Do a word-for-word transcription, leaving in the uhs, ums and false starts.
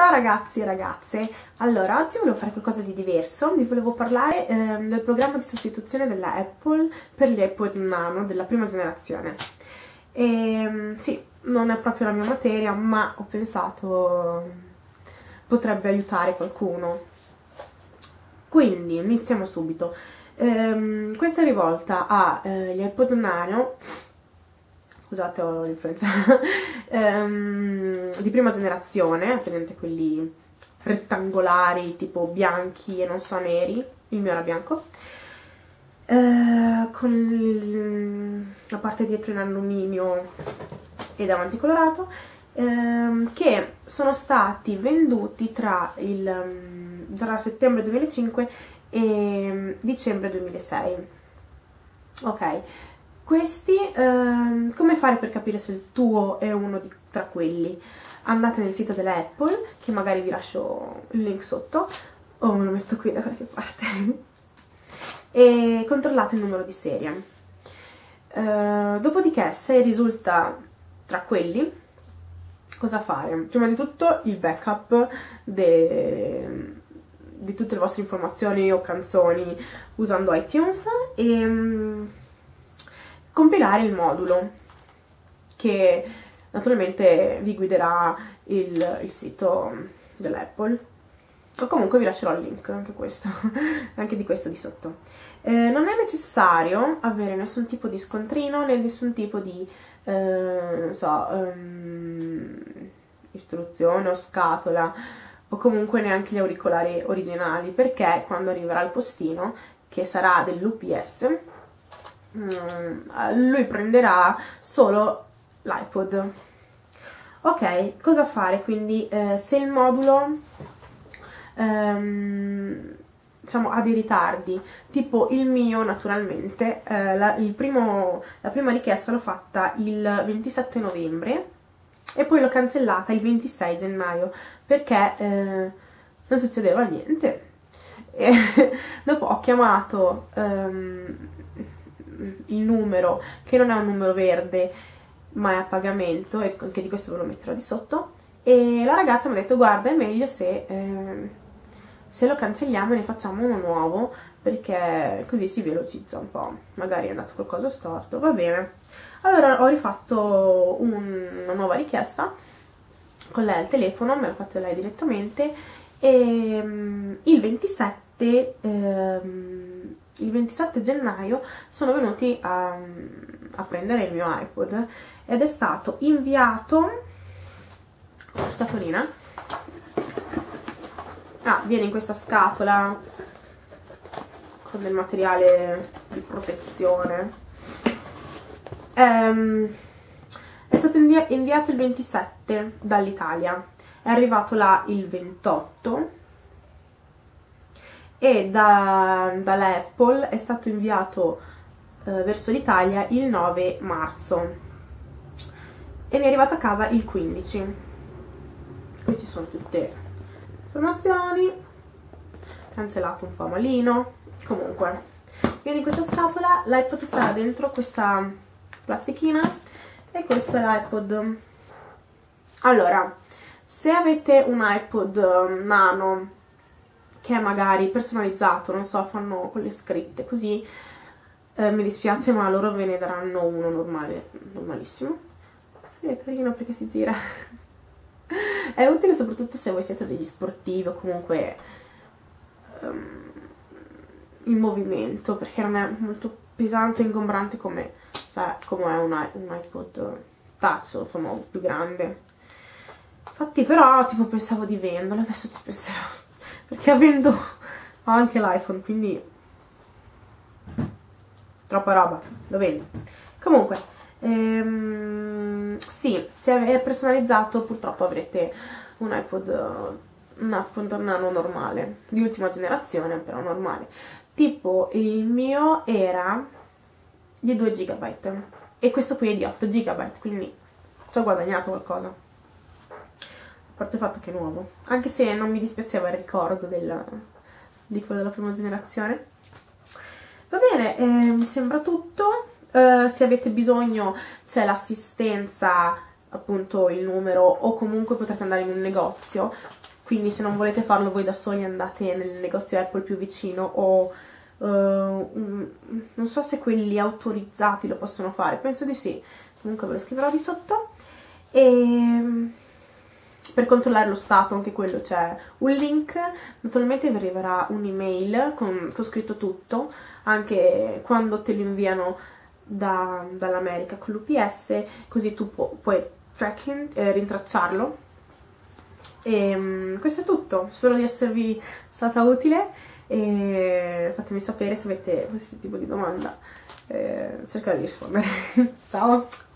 Ciao ragazzi e ragazze, allora oggi volevo fare qualcosa di diverso, vi volevo parlare eh, del programma di sostituzione della Apple per gli iPod Nano della prima generazione. E, sì, non è proprio la mia materia, ma ho pensato potrebbe aiutare qualcuno. Quindi iniziamo subito. Ehm, questa è rivolta agli eh, iPod Nano, scusate ho l'influenza, um, di prima generazione, presente quelli rettangolari tipo bianchi e non so neri, il mio era bianco, uh, con il, la parte dietro in alluminio e davanti colorato, um, che sono stati venduti tra, il, tra settembre duemilacinque e dicembre duemilasei. Ok. Questi, ehm, come fare per capire se il tuo è uno di, tra quelli? Andate nel sito della Apple, che magari vi lascio il link sotto, o me lo metto qui da qualche parte, e controllate il numero di serie. Eh, dopodiché, se risulta tra quelli, cosa fare? Prima di tutto il backup de, di tutte le vostre informazioni o canzoni usando iTunes e compilare il modulo che naturalmente vi guiderà il, il sito dell'Apple, o comunque vi lascerò il link anche, questo, anche di questo di sotto. Eh, non è necessario avere nessun tipo di scontrino né nessun tipo di eh, non so, um, istruzione o scatola, o comunque neanche gli auricolari originali, perché quando arriverà il postino, che sarà dell'U P S, Mm, lui prenderà solo l'iPod. Ok, cosa fare quindi? Eh, se il modulo ehm, diciamo ha dei ritardi, tipo il mio naturalmente, eh, la, il primo, la prima richiesta l'ho fatta il ventisette novembre e poi l'ho cancellata il ventisei gennaio perché eh, non succedeva niente. E dopo ho chiamato ehm, il numero, che non è un numero verde ma è a pagamento, e anche di questo ve lo metterò di sotto, e la ragazza mi ha detto: guarda, è meglio se, eh, se lo cancelliamo e ne facciamo uno nuovo, perché così si velocizza un po', magari è andato qualcosa storto, va bene. Allora ho rifatto un, una nuova richiesta con lei al telefono, me l'ha fatta lei direttamente, e um, il ventisette um, il ventisette gennaio sono venuti a, a prendere il mio iPod ed è stato inviato la scatolina. Ah, viene in questa scatola con del materiale di protezione. Ehm, è stato inviato il ventisette dall'Italia, è arrivato là il ventotto. E da, dall'Apple è stato inviato eh, verso l'Italia il nove marzo e mi è arrivato a casa il quindici. Qui ci sono tutte le informazioni, cancellato un po' malino. Comunque, viene in questa scatola, l'iPod sarà dentro questa plastichina e questo è l'iPod. Allora, se avete un iPod Nano che è magari personalizzato, non so, fanno con le scritte così, eh, mi dispiace ma loro ve ne daranno uno normale, normalissimo. Sì, è carino perché si gira è utile soprattutto se voi siete degli sportivi o comunque um, in movimento, perché non è molto pesante e ingombrante come, cioè, come è un, un iPod touch, insomma, più grande. Infatti però tipo pensavo di venderlo, adesso ci penserò, perché avendo ho anche l'iPhone, quindi troppa roba, lo vendo. Comunque, ehm, sì, se è personalizzato purtroppo avrete un iPod, un iPod Nano normale, di ultima generazione però normale. Tipo il mio era di due giga e questo qui è di otto giga, quindi ci ho guadagnato qualcosa. A parte il fatto che è nuovo, anche se non mi dispiaceva il ricordo della, di quello della prima generazione. Va bene, eh, mi sembra tutto. Eh, se avete bisogno c'è l'assistenza appunto il numero, o comunque potrete andare in un negozio, quindi se non volete farlo voi da soli andate nel negozio Apple più vicino, o uh, un, non so se quelli autorizzati lo possono fare, penso di sì, comunque ve lo scriverò di sotto. E per controllare lo stato, anche quello c'è un link, naturalmente vi arriverà un'email con, con scritto tutto, anche quando te lo inviano da, dall'America con l'U P S, così tu pu puoi tracking, eh, rintracciarlo. E um, questo è tutto, spero di esservi stata utile e fatemi sapere se avete questo tipo di domanda, eh, cercherò di rispondere. Ciao!